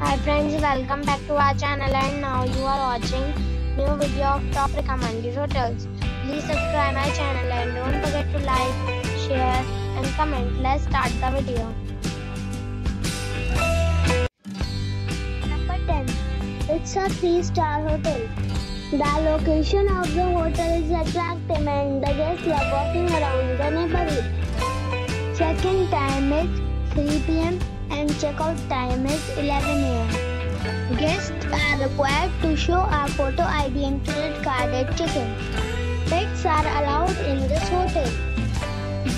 Hi friends, welcome back to our channel, and now you are watching new video of top recommended hotels. Please subscribe my channel and don't forget to like, share and comment. Let's start the video. Number 10. It's a 3-star hotel. The location of the hotel is attractive and the guests love walking around the neighborhood. Check-in time is 3 p.m. and check-out time is 11 a.m. Guests are required to show a photo ID and credit card at check-in. Pets are allowed in this hotel.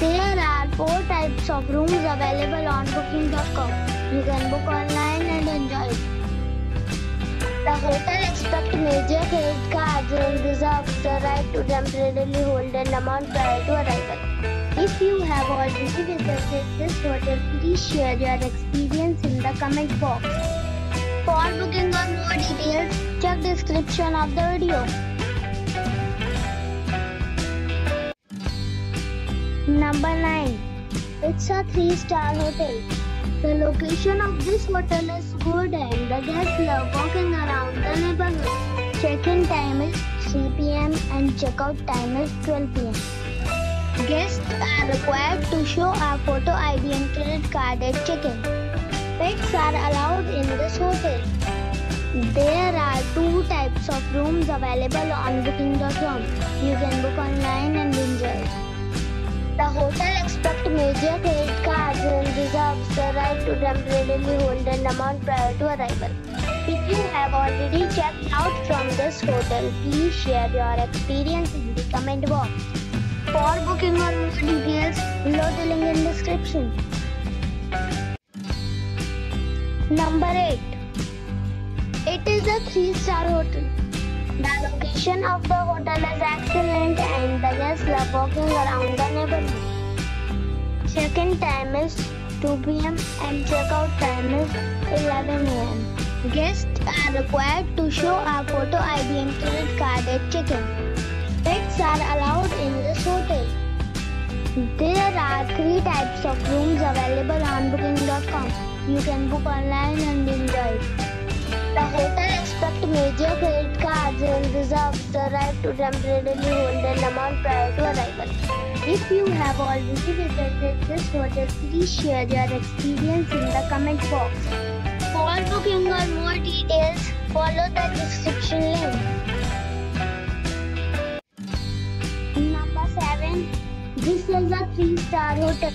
There are 4 types of rooms available on booking.com. You can book online and enjoy it. The hotel accepts major credit cards and reserves the right to temporarily hold an amount prior to arrival. If you have already visited this hotel, please share your experience in the comment box. For booking or more details, check description of the video. Number 9. It's a 3-star hotel. The location of this hotel is good and the guests love walking around the neighborhood. Check-in time is 3 p.m. and check-out time is 12 p.m. Guests are required to show a photo ID and credit card at check-in. Pets are allowed in this hotel. There are 2 types of rooms available on booking.com. You can book online and enjoy. The hotel accepts major credit cards and reserves the right to temporarily hold an amount prior to arrival. If you have already checked out from this hotel, please share your experience in the comment box. For booking or more details, below the link in description. Number 8. It is a 3-star hotel. The location of the hotel is excellent and the guests love walking around the neighborhood. Check-in time is 2 p.m. and check-out time is 11 a.m. Guests are required to show a photo ID and credit card at check-in. Pets are allowed in this hotel. There are 3 types of rooms available on booking.com. You can book online and enjoy. The hotel accepts major credit cards and reserves the right to temporarily hold an amount prior to arrival. If you have already visited this hotel, please share your experience in the comment box. For booking or more details, follow the description link. This is a 3-star hotel.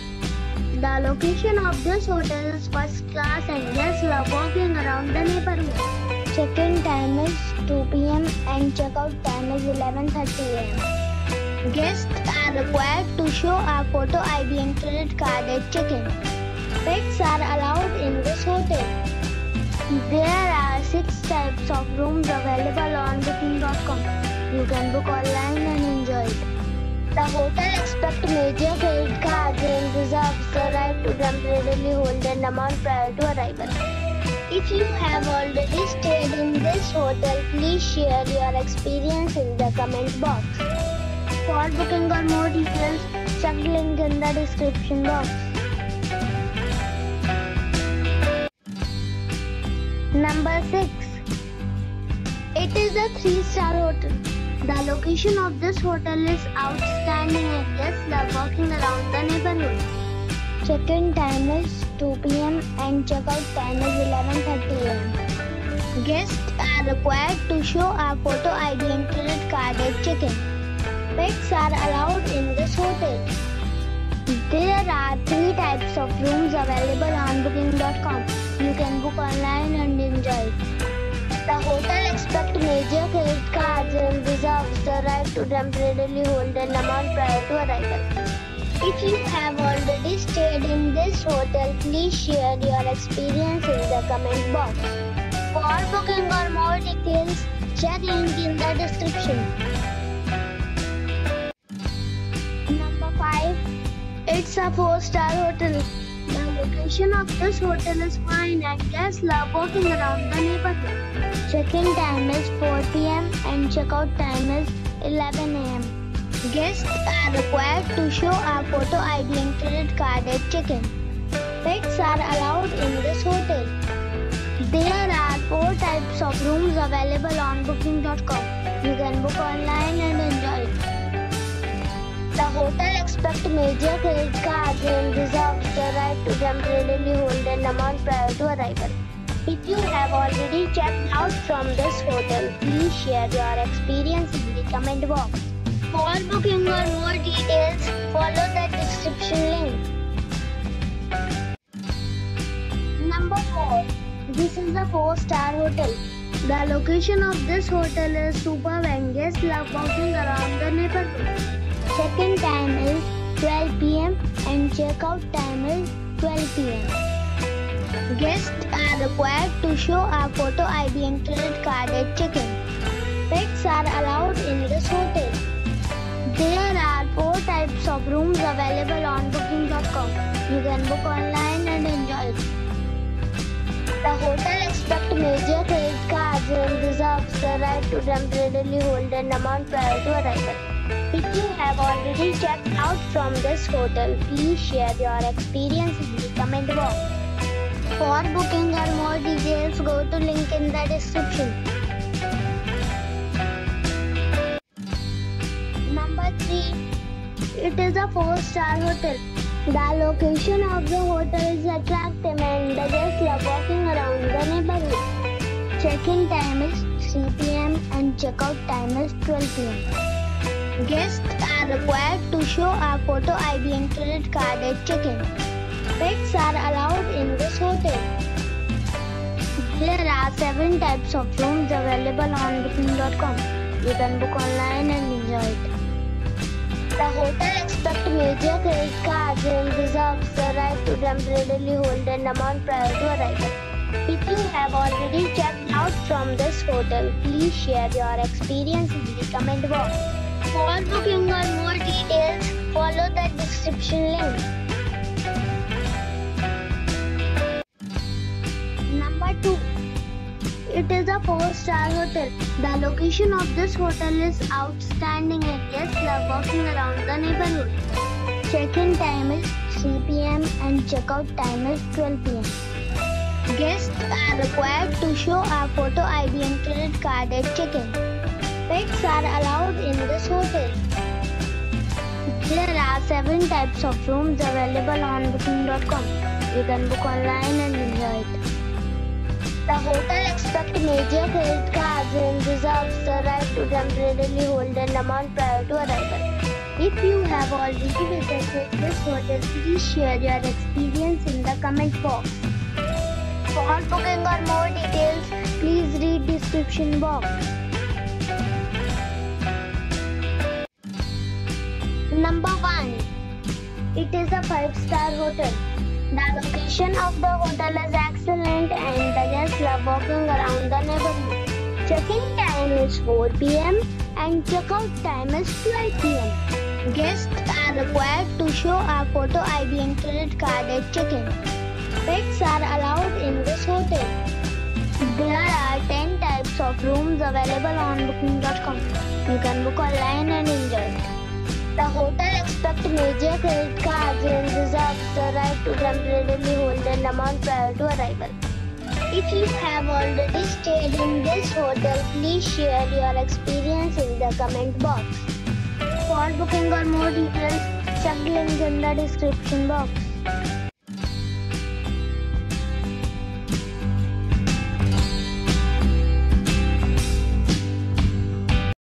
The location of this hotel is first class and guests love walking around the neighborhood. Check-in time is 2 p.m. and check-out time is 11:30 a.m. Guests are required to show a photo ID and credit card at check-in. Pets are allowed in this hotel. There are 6 types of rooms available on booking.com. You can book online and enjoy it. The hotel accepts major credit cards and reserves the right to temporarily hold an amount prior to arrival. If you have already stayed in this hotel, please share your experience in the comment box. For booking or more details, check the link in the description box. Number 6. It is a 3-star hotel. The location of this hotel is outstanding and guests love walking around the neighborhood. Check-in time is 2 p.m. and check-out time is 11:30 a.m. Guests are required to show a photo ID and credit card at check-in. Pets are allowed in this hotel. There are 3 types of rooms available on booking.com. You can book online and enjoy it. The hotel accepts major credit cards and reserves the right to temporarily hold an amount prior to arrival. If you have already stayed in this hotel, please share your experience in the comment box. For booking or more details, check link in the description. Number 5. It's a 4-star hotel. The location of this hotel is fine and guests love walking around the neighborhood. Check-in time is 4 p.m. and check-out time is 11 a.m. Guests are required to show a photo ID and credit card at check-in. Pets are allowed in this hotel. There booking.com. You can book online and enjoy it. The hotel expects major credit cards and reserves the right to temporarily hold an amount prior to arrival. If you have already checked out from this hotel, please share your experience in the comment box. For booking or more details, follow the description link. Number 4. This is a 4-star hotel. The location of this hotel is superb and guests love walking around the neighborhood. Check-in time is 12 p.m. and check-out time is 12 p.m. Guests are required to show a photo ID and credit card at check-in. Pets are allowed in this hotel. There are 4 types of rooms available on booking.com. You can book online and enjoy it. The hotel expects major credit cards and reserves the right to temporarily hold an amount prior to arrival. If you have already checked out from this hotel, please share your experience in the comment box. For booking or more details, go to link in the description. Number 3. It is a 4-star hotel. The location of the hotel is attractive and the guests love walking around the neighborhood. Check-in time is 3 p.m. and check-out time is 12 p.m. Guests are required to show a photo ID and credit card at check-in. Pets are allowed in this hotel. There are 7 types of rooms available on booking.com. You can book online and enjoy it. The hotel expects major credit cards and reserves the right to temporarily hold an amount prior to arrival. If you have already checked out from this hotel, please share your experience in the comment box. For booking or more details, follow the description link. Number 2. It is a 4-star hotel. The location of this hotel is outstanding and guests love walking around the neighborhood. Check-in time is 3 p.m. and check-out time is 12 p.m. Guests are required to show a photo ID and credit card at check-in. Pets are allowed in this hotel. There are 7 types of rooms available on booking.com. You can book online and enjoy it. The hotel expects major credit cards and reserves the right to temporarily hold an amount prior to arrival. If you have already visited this hotel, please share your experience in the comment box. For booking or more details, please read description box. Number 1. It is a 5-star hotel. The location of the hotel is excellent and the guests love walking around the neighborhood. Check-in time is 4 p.m. and check-out time is 12 p.m. Guests are required to show a photo ID and credit card at check-in. Pets are allowed in this hotel. There are 10 types of rooms available on booking.com. You can book online and enjoy it. The hotel expects major credit cards and reserves the right to temporarily hold an amount prior to arrival. If you have already stayed in this hotel, please share your experience in the comment box. For booking or more details, check the link in the description box.